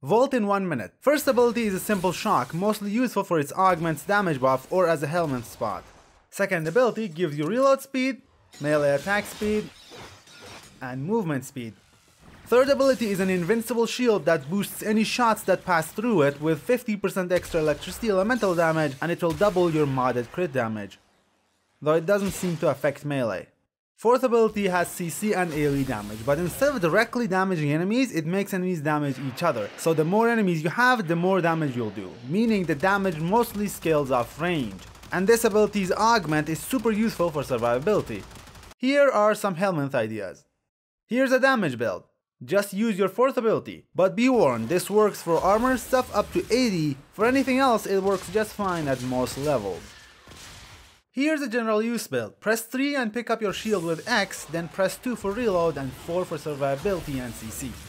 Volt in 1 minute. First ability is a simple shock, mostly useful for its augments damage buff or as a helmet spot. Second ability gives you reload speed, melee attack speed, and movement speed. Third ability is an invincible shield that boosts any shots that pass through it with 50% extra electricity elemental damage, and it will double your modded crit damage, though it doesn't seem to affect melee. Fourth ability has CC and AoE damage, but instead of directly damaging enemies, it makes enemies damage each other. So the more enemies you have, the more damage you'll do, meaning the damage mostly scales off range. And this ability's augment is super useful for survivability. Here are some helmet ideas. Here's a damage build. Just use your fourth ability, but be warned, this works for armor stuff up to 80, for anything else it works just fine at most levels. Here's a general use build. Press 3 and pick up your shield with X, then press 2 for reload and 4 for survivability and CC.